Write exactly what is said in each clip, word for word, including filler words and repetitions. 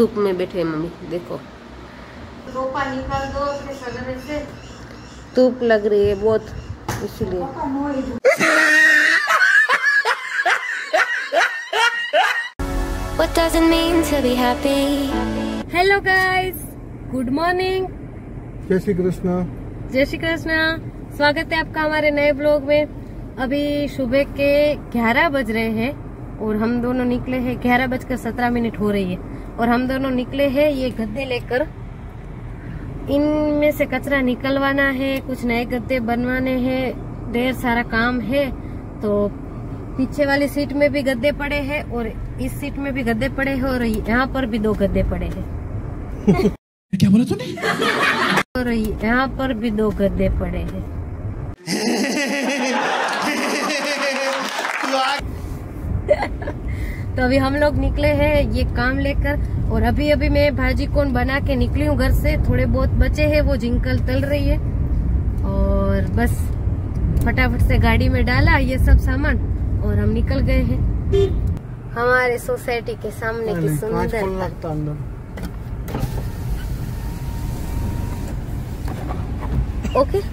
धूप में बैठे मम्मी, देखो धूपा निकाल दो अपने सदमे से, धूप लग रही है बहुत इसलिए। What doesn't mean to be happy? Hello guys, good morning. जय श्री कृष्णा। जय श्री कृष्णा। स्वागत है आपका हमारे नए ब्लॉग में। अभी सुबह के ग्यारह बज रहे हैं और हम दोनों निकले हैं, ग्यारह बजकर सत्रह मिनट हो रही है और हम दोनों निकले हैं ये गद्दे लेकर। इनमें से कचरा निकलवाना है, कुछ नए गद्दे बनवाने हैं, ढेर सारा काम है। तो पीछे वाली सीट में भी गद्दे पड़े हैं और इस सीट में भी गद्दे पड़े हैं और यहाँ पर भी दो गद्दे पड़े हैं। क्या बोला तूने? और यहाँ पर भी दो गद्दे पड़े हैं। तो अभी हम लोग निकले हैं ये काम लेकर और अभी अभी मैं भाजी कोन बना के निकली हूँ घर से। थोड़े बहुत बचे हैं वो जिंकल तल रही है और बस फटाफट से गाड़ी में डाला ये सब सामान और हम निकल गए हैं। हमारे सोसाइटी के सामने की सुंदर ओके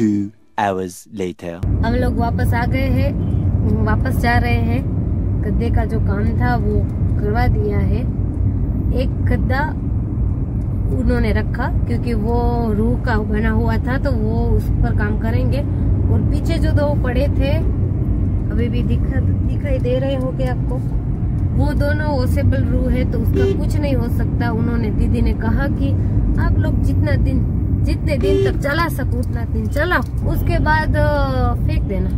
Two hours later. हम लोग वापस आ गए हैं, वापस जा रहे हैं। गद्दे का जो काम था वो करवा दिया है। एक गद्दा उन्होंने रखा क्योंकि वो रूह का बना हुआ था तो वो उस पर काम करेंगे। और पीछे जो दो पड़े थे अभी भी दिखा दिखाई दे रहे होंगे आपको, वो दोनों ओसेबल रूह है तो उसका कुछ नहीं हो सकता। उन्होंने दीदी ने कहा कि आप लोग जितना दिन जितने दिन तक चला सको उतना दिन चलाओ, उसके बाद फेंक देना।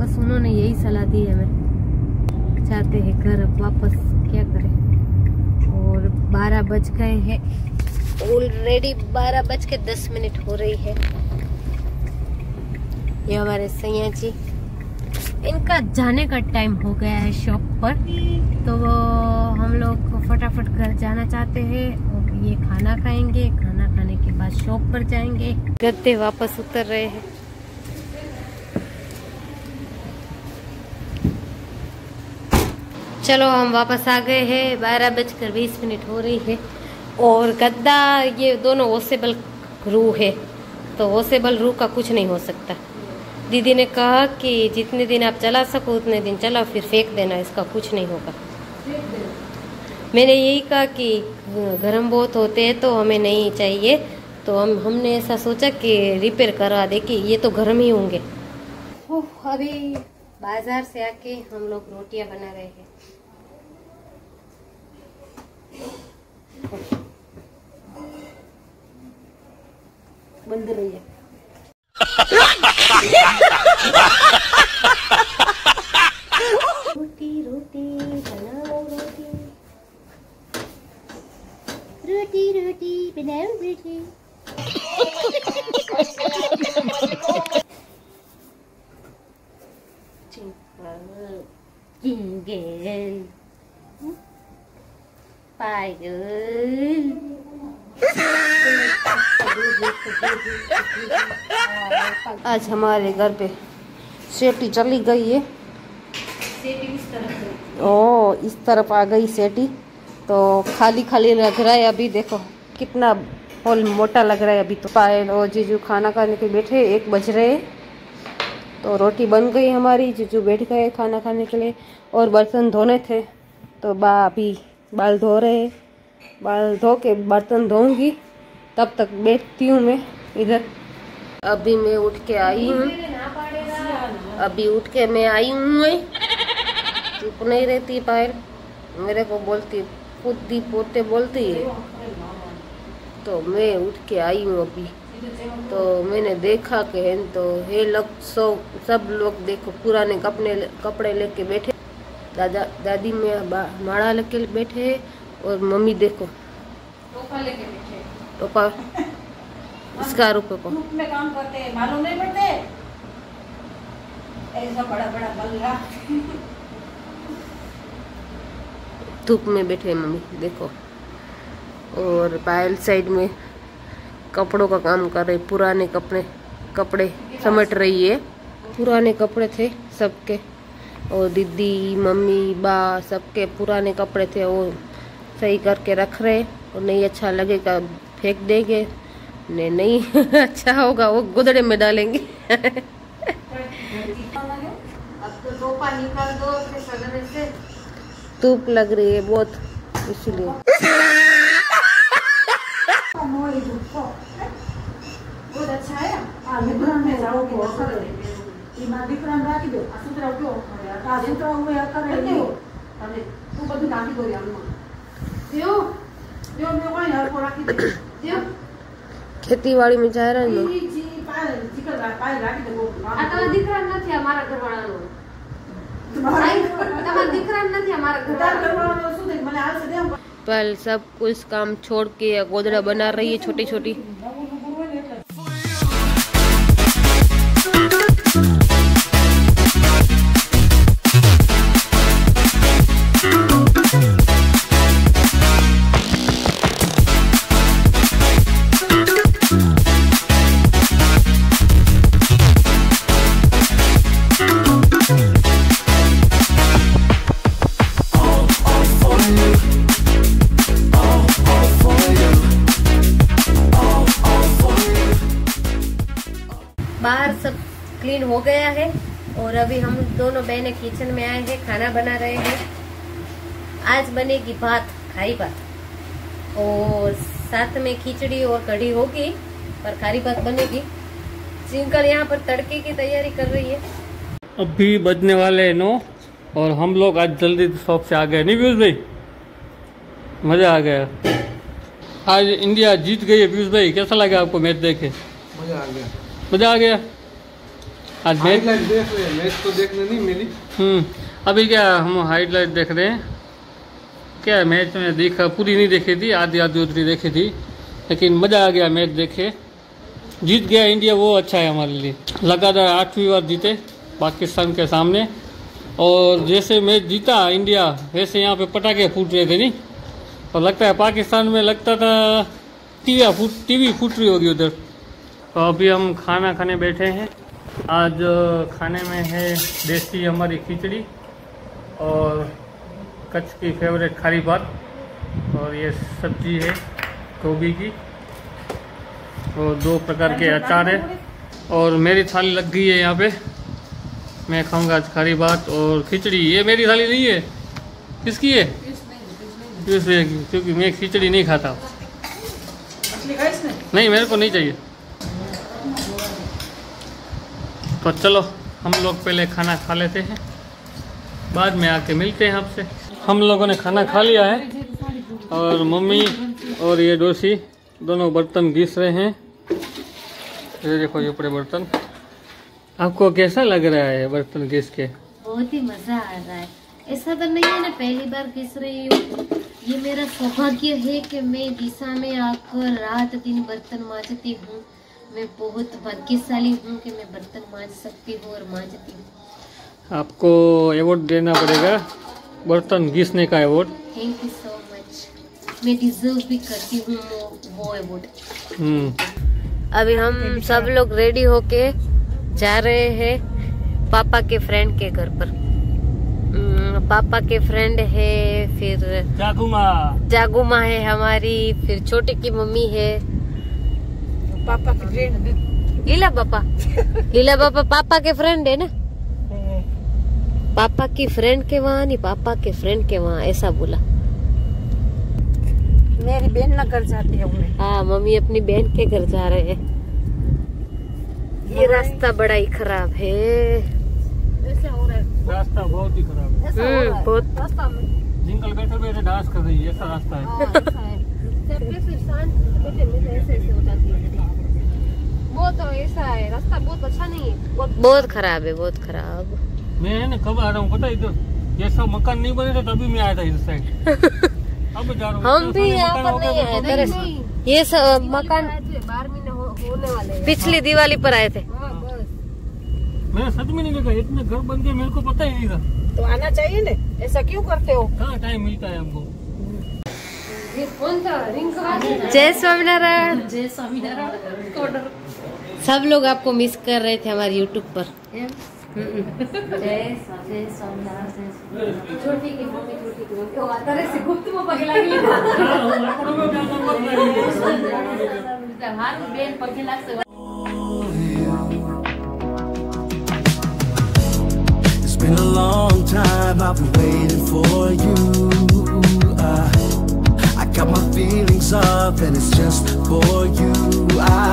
बस उन्होंने यही सलाह दी है। मैं चाहते हैं घर अब वापस, क्या करें। और बारह बज गए हैं ऑलरेडी, बारह बज के दस मिनट हो रही है। ये हमारे सैया जी, इनका जाने का टाइम हो गया है शॉप पर, तो वो हम लोग फटाफट घर जाना चाहते हैं और ये खाना खाएंगे। खाना खाने के बाद शॉप पर जाएंगे। गद्दे वापस उतर रहे हैं। चलो हम वापस आ गए हैं, बारह बजकर बीस मिनट हो रही है। और गद्दा ये दोनों वॉशेबल रूह है तो वॉशेबल रूह का कुछ नहीं हो सकता। दीदी ने कहा कि जितने दिन आप चला सको उतने दिन चलाओ, फिर फेंक देना, इसका कुछ नहीं होगा। मैंने यही कहा कि गर्म बहुत होते हैं तो हमें नहीं चाहिए, तो हम हमने ऐसा सोचा कि रिपेयर करवा दे कि ये तो गर्म ही होंगे। अभी बाजार से आके हम लोग रोटियां बना रहे हैं। बंद रही है। रोटी रोटी बनाओ, रोटी रोटी रोटी बनाओ, रोटी। जिंगल पायल। आज हमारे घर पे सेटी चली गई है। सेटी इस तरफ, ओ इस तरफ आ गई सेटी, तो खाली खाली लग रहा है अभी। देखो कितना हॉल मोटा लग रहा है अभी। तो पायल और जीजू खाना खाने के बैठे, एक बज रहे। तो रोटी बन गई हमारी, जीजू बैठ गए खाना खाने के लिए और बर्तन धोने थे तो बा अभी बाल धो रहे। बाल धो के बर्तन धोऊंगी, तब तक बैठती हूँ मैं इधर। अभी मैं उठ के आई हूँ, अभी उठ के मैं आई हूँ। चुप नहीं रहती पायल, मेरे को बोलती पुद्दी पोते बोलती है। तो मैं उठ के आई हूँ अभी, तो मैंने देखा कि है तो हे लोग सो सब लोग देखो पुराने कपड़े कपड़े लेके बैठे। दादा दादी में माड़ा लेके बैठे है और मम्मी देखो टोपा लेके बैठे। टोपा इसका रूप में काम करते हैं, मालूम नहीं पड़ते। ऐसा बड़ा बड़ा बल्ला धूप में बैठे मम्मी, देखो और पायल साइड में कपड़ों का काम कर रही, पुराने कपड़े कपड़े समेट रही है। पुराने कपड़े थे सबके, और दीदी मम्मी बा सबके पुराने कपड़े थे, वो सही करके रख रहे। और नहीं अच्छा लगेगा फेंक देंगे, नहीं नहीं अच्छा होगा वो गुदड़े में डालेंगे। धूप लग रही है बहुत, इसलिए बहुत अच्छा है। खेती बाड़ी में जा रहे हैं पहले, सब कुछ काम छोड़ के गोदड़ा बना रही है छोटी छोटी। बाहर सब क्लीन हो गया है और अभी हम दोनों बहनें किचन में आए हैं, खाना बना रहे हैं। आज बनेगी भात, खारी भात, और साथ में खिचड़ी और कढ़ी होगी, पर खारी भात बनेगी। सिंकल यहाँ पर तड़के की तैयारी कर रही है। अभी बजने वाले हैं नौ और हम लोग आज जल्दी शॉप से आ गए। नहीं पीयूष भाई, मजा आ गया, आज इंडिया जीत गई है। पीयूष भाई कैसा लगा आपको मैच देखे? मजा आ गया, मजा आ गया आज मैच। देख रहे हैं मैच तो, देखने नहीं मिली। हम्म अभी क्या हम हाईलाइट देख रहे हैं क्या मैच में, देखा पूरी नहीं देखी थी, आधी आधी उतरी देखी थी, लेकिन मज़ा आ गया मैच देखे। जीत गया इंडिया, वो अच्छा है हमारे लिए। लगातार आठवीं बार जीते पाकिस्तान के सामने, और जैसे मैच जीता इंडिया वैसे यहाँ पे पटाखे फूट रहे थे। नहीं और लगता है पाकिस्तान में लगता था टीवी फूट टीवी फूट रही होगी उधर। तो अभी हम खाना खाने बैठे हैं। आज खाने में है देसी हमारी खिचड़ी और कच्छ की फेवरेट खारी भात, और ये सब्जी है गोभी की, और दो प्रकार के अचार है। और मेरी थाली लग गई है यहाँ पे, मैं खाऊंगा आज खारी भात और खिचड़ी। ये मेरी थाली नहीं है, किसकी है? इसलिए क्योंकि मैं खिचड़ी नहीं खाता। नहीं मेरे को नहीं चाहिए। तो चलो हम लोग पहले खाना खा लेते हैं, बाद में आके मिलते हैं आपसे। हम लोगों ने खाना खा लिया है और मम्मी और ये डोसी दोनों बर्तन घिस रहे हैं। ये देखो ये पूरे बर्तन। आपको कैसा लग रहा है बर्तन घिस के? बहुत ही मजा आ रहा है। ऐसा तो नहीं है ना पहली बार घिस रही हूँ, ये मेरा सौभाग्य है कि मैं दिशा में आकर रात दिन बर्तन मांजती हूँ। मैं बहुत भाग्यशाली हूँ कि मैं बर्तन मांज सकती हूँ और मांजती हूँ। आपको अवार्ड देना पड़ेगा, बर्तन घिसने का award. Thank you so much, मैं डिजर्व भी करती हूँ वो अवार्ड। हम्म अभी हम सब लोग रेडी होके जा रहे हैं पापा के फ्रेंड के घर पर। पापा के फ्रेंड है, फिर जागुमा जागुमा है हमारी, फिर छोटे की मम्मी है, पापा के फ्रेंड लीला पापा लीला पापा पापा के फ्रेंड है ना, पापा की फ्रेंड के वहाँ नहीं, पापा के फ्रेंड के वहाँ ऐसा बोला। मेरी बहन ना घर जाती है उन्हें। हाँ मम्मी अपनी बहन के घर जा रहे हैं। ये रास्ता बड़ा ही खराब है, ऐसा हो रहा है, रास्ता बहुत ही खराब है। हम्म बहुत रास्ता जिंगल बैठे बैठे डांस कर रही है, ऐसा रास्ता है। फिर शांत ऐसे ऐसे हो जाती है, बहुत ऐसा है रास्ता, बहुत अच्छा नहीं है, बहुत, बहुत खराब है, बहुत खराब। मैं है ना कब आ रहा हूँ पता है, इधर ये सब मकान नहीं बने थे तभी मैं आया था इस साइड। अब जा रहा हूँ हम भी यहाँ पर नहीं आए दरअसल, ये सब मकान बारह महीने होने वाले, पिछली दिवाली पर आए थे। मैंने सच में नहीं देखा इतने घर बन गए, मेरे को पता ही नहीं था। तो आना चाहिए न, ऐसा क्यों करते हो? कहाँ टाइम मिलता है हमको। जय स्वामीनारायण, जय स्वामीनारायण। सब लोग आपको मिस कर रहे थे हमारे यूट्यूब पर। जय Swaminarayan. Been a long time I've been waiting for you. I, I got my feelings up and it's just for you. I